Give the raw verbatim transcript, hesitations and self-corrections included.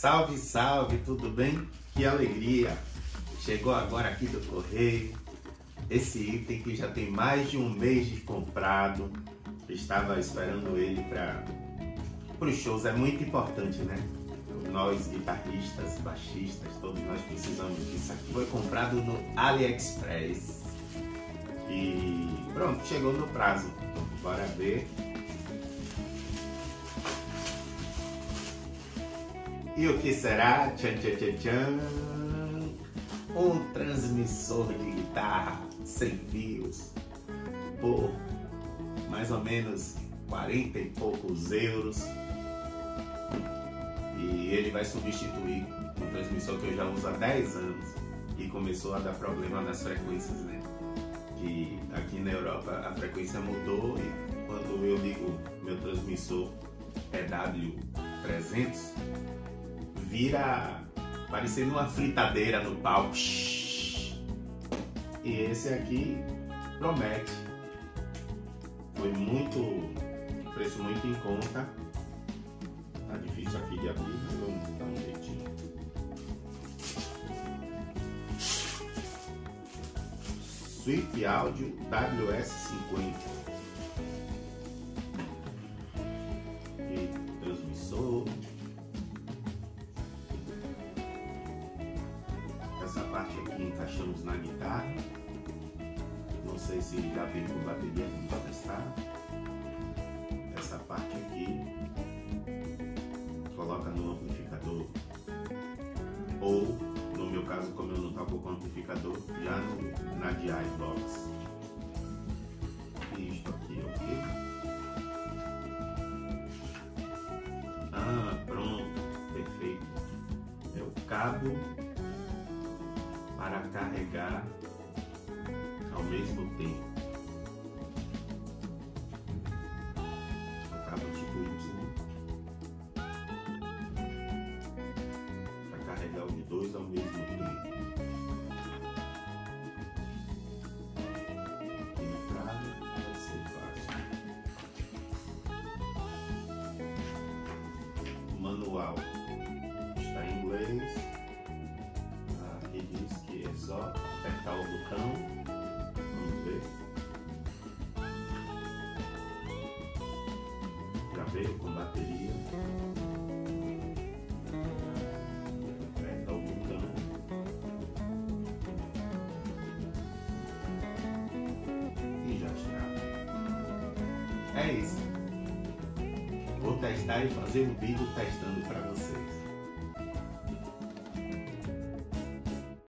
Salve, salve, tudo bem? Que alegria! Chegou agora aqui do correio esse item que já tem mais de um mês de comprado. Eu estava esperando ele para os shows, é muito importante, né? Nós guitarristas, baixistas, todos nós precisamos disso aqui. Foi comprado no AliExpress e pronto, chegou no prazo. Bora ver. E o que será? Tchan, tchan, tchan, tchan. Um transmissor de guitarra sem fios por mais ou menos quarenta e poucos euros. E ele vai substituir um transmissor que eu já uso há dez anos e começou a dar problema nas frequências, né? Que aqui na Europa a frequência mudou e quando eu ligo meu transmissor P W trezentos, vira parecendo uma fritadeira no pau. E esse aqui promete. Foi muito preço, muito em conta. Tá difícil aqui de abrir, mas vamos dar um jeitinho. Swiff Audio W S cinquenta. Encaixamos na guitarra, não sei se já vem com bateria para testar. Essa parte aqui coloca no amplificador, ou no meu caso, como eu não toco com amplificador, já no, na D I Box. E isto aqui, ok? Ah, pronto, perfeito. É o cabo para carregar ao mesmo tempo. Acaba tipo Y para carregar os dois ao mesmo tempo. Entrada vai ser fácil. O manual está em inglês. Só apertar o botão, vamos ver. Já veio com bateria. Aperta o botão. E já está. É isso. Vou testar e fazer um vídeo testando para vocês.